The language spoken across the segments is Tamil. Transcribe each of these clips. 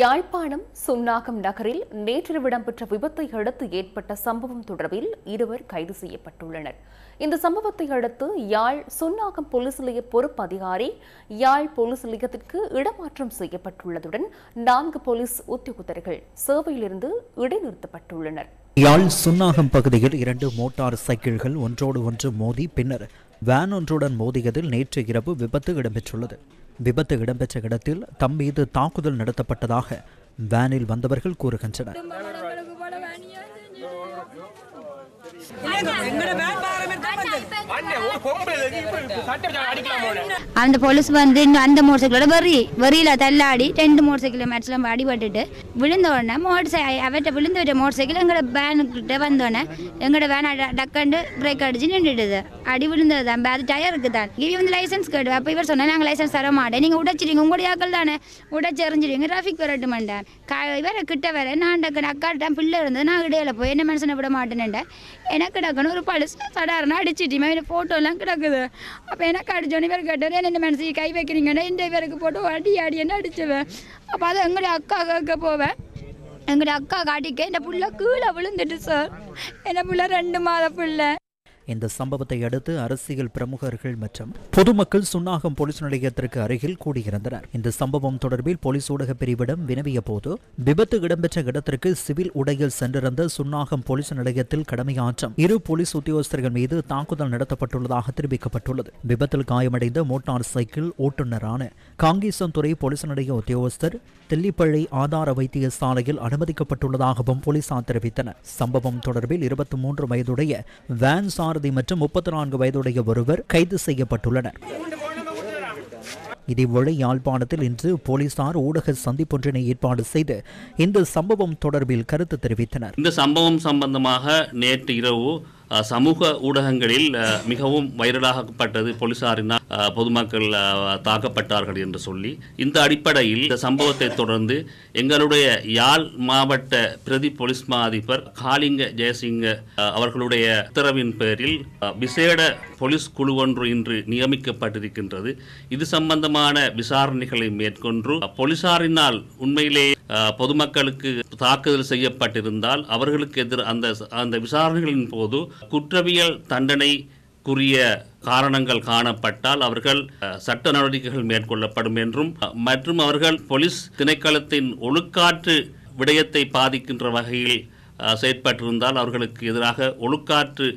யாழ்ப்பாணம் சுன்னாகம் நகரில் நேற்றிரவு இடம்பெற்ற விபத்தை அடுத்து ஏற்பட்ட சம்பவம் தொடர்பில் இருவர் கைது செய்யப்பட்டுள்ளனர். இந்த சம்பவத்தை அடுத்து யாழ் சுன்னாகம் போலீஸ் நிலைய பொறுப்பு அதிகாரி யாழ் போலீஸ் நிலையத்திற்கு இடமாற்றம் செய்யப்பட்டுள்ளதுடன் 4 போலீஸ் உத்தியோகத்தர்கள் சேவையிலிருந்து இடைநிறுத்தப்பட்டுள்ளனர். யாழ் சுன்னாகம் பகுதியில் 2 மோட்டார் சைக்கிள்கள் ஒன்றோடு ஒன்று மோதி பின்னர் வேன் ஒன்றுடன் மோதியதில் நேற்று இரவு விபத்து இடம்பெற்றுள்ளது. விபத்து இடம்பெற்ற இடத்தில் தம் மீது தாக்குதல் நடத்தப்பட்டதாக வேனில் வந்தவர்கள் கூறுகின்றனர். அந்த போலீஸ் வந்து அந்த மோட்டர் சைக்கிளோட வரியில தள்ளாடி 2 மோட்டர் சைக்கிள் மேட்ச்லாம் அடிபட்டுட்டு விழுந்தோடனே அவட்ட விழுந்துவிட்ட மோட்டர் சைக்கிள் எங்களோட வேனுக்கிட்ட வந்தோடனே எங்களோட வேன் டக்கண்டு பிரேக் அடிச்சு நின்றுடுது. அடி விழுந்ததுதான் பேது டயருக்கு தான் இவ வந்து லைசன்ஸ் கேட்டு அப்போ இவர் சொன்னா நாங்கள் லைசன்ஸ் தர மாட்டேன், நீங்கள் உடைச்சிடுங்க, உங்களுடைய ஆக்கள் தானே உடைச்சி எறிஞ்சிடுவீங்க, டிராஃபிக் வரட்டு மாட்டேன். இவரை கிட்ட வர நான் டக்குன்னு அக்காட்ட பிள்ளை இருந்தது, நான் இடையில போய் என்ன மனுஷனை விட மாட்டேன்னுட்டேன். எனக்கு டக்குன்னு ஒரு பழசு சடாரணா அடிச்சிட்டு மாதிரி ஃபோட்டோலாம் கிடக்குது. அப்போ எனக்கு அடிச்சோன்னு பேர் கேட்டார், என்ன மனசு கை வைக்கிறீங்கன்னா இந்த பேருக்கு போட்டோ அடி அடின்னு அடிச்சுவேன். அப்போ அதை எங்களுடைய அக்கா கேட்க போவேன். எங்களுடைய அக்கா காட்டிக்க இந்த புள்ள கீழே விழுந்துட்டு சார், என்ன புள்ள 2 மாத பிள்ளை. இந்த சம்பவத்தை அடுத்து அரசியல் பிரமுகர்கள் மற்றும் பொதுமக்கள் சுன்னாகம் போலீஸ் நிலையத்திற்கு அருகில் கூடியிருந்தனர். இந்த சம்பவம் தொடர்பில் போலீஸ் ஊடக பிரிவிடம் வினவிய போது விபத்து இடம்பெற்ற இடத்திற்கு சிவில் உடையில் சென்றிருந்த சுன்னாகம் போலீஸ் நிலையத்தில் கடமையாற்றும் 2 போலீஸ் உத்தியோகஸ்தர்கள் மீது தாக்குதல் நடத்தப்பட்டுள்ளதாக தெரிவிக்கப்பட்டுள்ளது. விபத்தில் காயமடைந்த மோட்டார் சைக்கிள் ஓட்டுநரான காங்கேசன்துறை போலீஸ் நிலைய உத்தியோகஸ்தர் தில்லிப்பள்ளி ஆதார வைத்தியசாலையில் அனுமதிக்கப்பட்டுள்ளதாகவும் போலீசார் தெரிவித்தனர். சம்பவம் தொடர்பில் 23 வயதுடைய வேன் மற்றும் 34 வயதுடைய ஒருவர் கைது செய்யப்பட்டுள்ளனர். இதேவேளை யாழ்ப்பாணத்தில் இன்று போலீசார் ஊடக சந்திப்பொன்றினை ஏற்பாடு செய்து இந்த சம்பவம் தொடர்பில் கருத்து தெரிவித்தனர். இந்த சம்பவம் சம்பந்தமாக நேற்று இரவு சமூக ஊடகங்களில் மிகவும் வைரலாகப்பட்டது. போலீசாரினால் பொதுமக்கள் தாக்கப்பட்டார்கள் என்று சொல்லி இந்த அடிப்படையில் இந்த சம்பவத்தை தொடர்ந்து எங்களுடைய யாழ் மாவட்ட பிரதி போலீஸ் மா அதிபர் காளிங்க ஜெயசிங்க அவர்களுடைய உத்தரவின் பேரில் விசேட போலீஸ் குழு ஒன்று இன்று நியமிக்கப்பட்டிருக்கின்றது. இது சம்பந்தமான விசாரணைகளை மேற்கொண்டு போலீசாரினால் உண்மையிலே பொதுமக்களுக்கு தாக்குதல் செய்யப்பட்டிருந்தால் அவர்களுக்கு எதிராக அந்த விசாரணைகளின் போது குற்றவியல் தண்டனைக்குரிய காரணங்கள் காணப்பட்டால் அவர்கள் சட்ட நடவடிக்கைகள் மேற்கொள்ளப்படும் என்றும் மற்றும் அவர்கள் போலீஸ் திணைக்களத்தின் ஒழுக்காற்று விடயத்தை பாதிக்கின்ற வகையில் செயற்பட்டிருந்தால் அவர்களுக்கு எதிராக ஒழுக்காற்று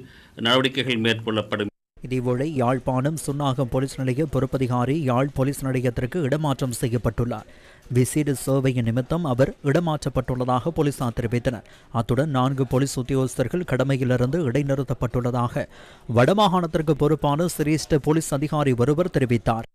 நடவடிக்கைகள் மேற்கொள்ளப்படும். இதேவேளை யாழ்ப்பாணம் சுன்னாகம் போலீஸ் நிலைய பொறுப்பதிகாரி யாழ் போலீஸ் நிலையத்திற்கு இடமாற்றம் செய்யப்பட்டுள்ளார். விசேட சேவையின் நிமித்தம் அவர் இடமாற்றப்பட்டுள்ளதாக போலீசார் தெரிவித்தனர். அத்துடன் 4 போலீஸ் உத்தியோகஸ்தர்கள் கடமையிலிருந்து இடைநிறுத்தப்பட்டுள்ளதாக வடமாகாணத்திற்கு பொறுப்பான சிரேஷ்ட போலீஸ் அதிகாரி ஒருவர் தெரிவித்தார்.